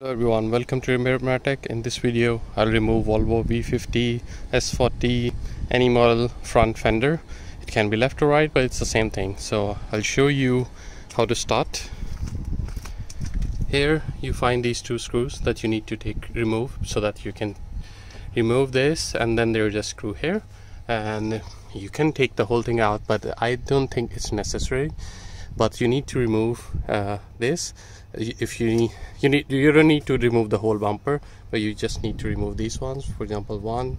Hello everyone, welcome to Remembermatic. In this video I'll remove Volvo V50 S40 any model front fender. It can be left or right, but it's the same thing. So I'll show you how to start. Here you find these two screws that you need to remove so that you can remove this, and then there's a screw here, and you can take the whole thing out, but I don't think it's necessary. But you need to remove this. If you don't need to remove the whole bumper, but you just need to remove these ones. For example, 1,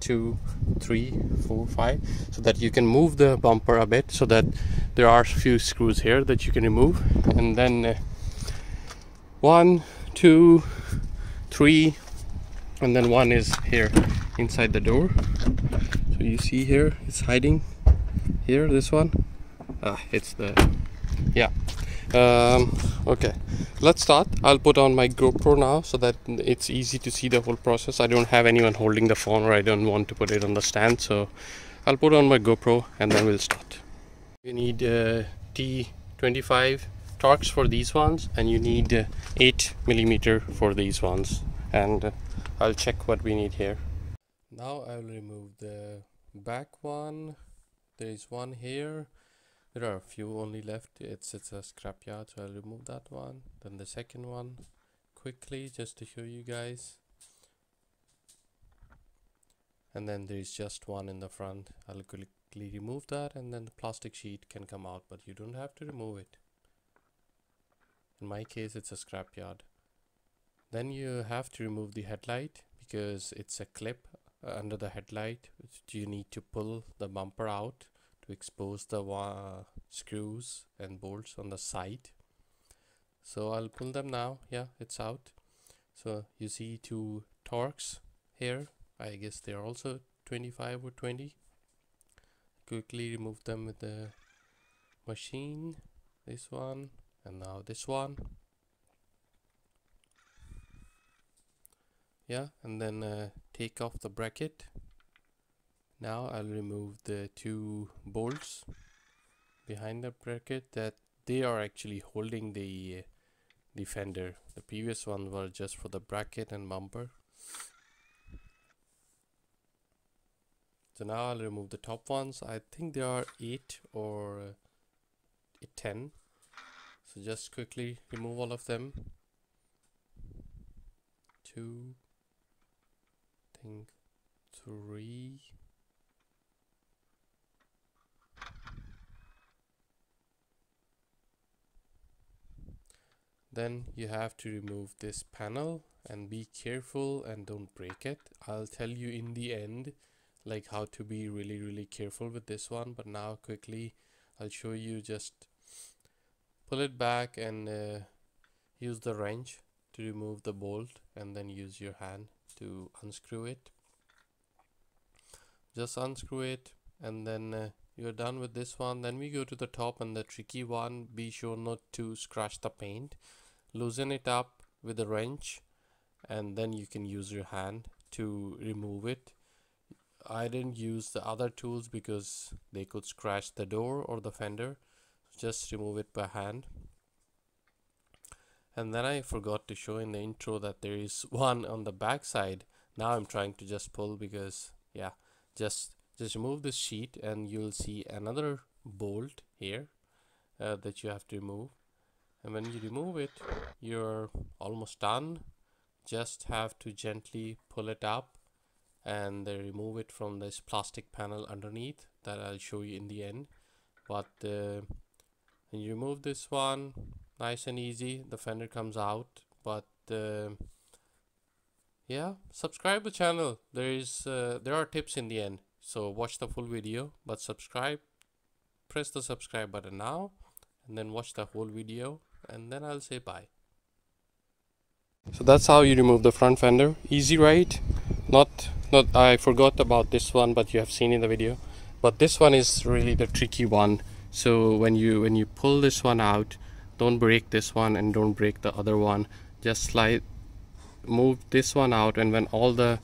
2, 3, 4, 5, so that you can move the bumper a bit. So that there are a few screws here that you can remove, and then 1, 2, 3, and then one is here inside the door. So you see here, it's hiding here. This one, it's the okay, let's start. I'll put on my GoPro now so that it's easy to see the whole process. I don't have anyone holding the phone, or I don't want to put it on the stand, so I'll put on my GoPro and then we'll start. You need T25 Torx for these ones, and you need 8mm for these ones, and I'll check what we need here. Now I'll remove the back one. There is one here. There are a few only left. It's a scrapyard, so I'll remove that one. Then the second one, quickly, just to show you guys. And then there's just one in the front. I'll quickly remove that, and then the plastic sheet can come out, but you don't have to remove it. In my case, it's a scrapyard. Then you have to remove the headlight, because it's a clip under the headlight. You need to pull the bumper out to expose the screws and bolts on the side. So I'll pull them now. Yeah, it's out. So you see two Torx here. I guess they're also 25 or 20. Quickly remove them with the machine. This one, and now this one. Yeah, and then take off the bracket. Now I'll remove the two bolts behind the bracket that they are actually holding the fender. The previous ones were just for the bracket and bumper. So now I'll remove the top ones. I think there are 8 or 10. So just quickly remove all of them. 2, I think 3. Then you have to remove this panel, and be careful and don't break it. I'll tell you in the end like how to be really careful with this one, but now quickly I'll show you. Just pull it back and use the wrench to remove the bolt, and then use your hand to unscrew it. Just unscrew it, and then you're done with this one. Then we go to the top and the tricky one. Be sure not to scratch the paint. Loosen it up with a wrench, and then you can use your hand to remove it. I didn't use the other tools because they could scratch the door or the fender. Just remove it by hand. And then I forgot to show in the intro that there is one on the back side. Now I'm trying to just pull, because yeah, just remove this sheet, and you'll see another bolt here that you have to remove. And when you remove it, you're almost done. Just have to gently pull it up and remove it from this plastic panel underneath that I'll show you in the end. But when you remove this one, nice and easy, the fender comes out. But yeah, subscribe the channel. There are tips in the end. So watch the full video, but subscribe, press the subscribe button now, and then watch the whole video, and then I'll say bye. So that's how you remove the front fender. Easy, right? Not I forgot about this one, but you have seen in the video. But this one is really the tricky one. So when you pull this one out, don't break this one and don't break the other one. Just move this one out, and when all the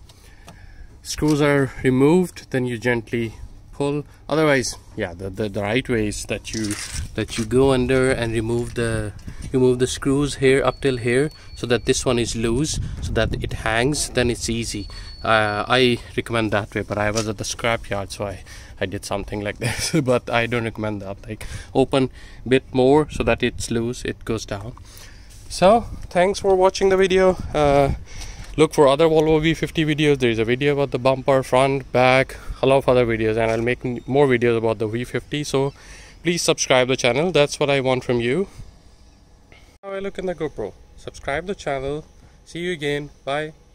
screws are removed, then you gently pull. Otherwise, yeah, the right way is that you go under and remove the screws here up till here, so that this one is loose, so that it hangs. Then it's easy. I recommend that way, but I was at the scrapyard, so I did something like this. But I don't recommend that. Like, open a bit more so that it's loose. It goes down. So thanks for watching the video. Look for other Volvo V50 videos. There is a video about the bumper, front, back, a lot of other videos, and I'll make more videos about the V50. So please subscribe the channel. That's what I want from you. How I look in the GoPro. Subscribe the channel. See you again. Bye.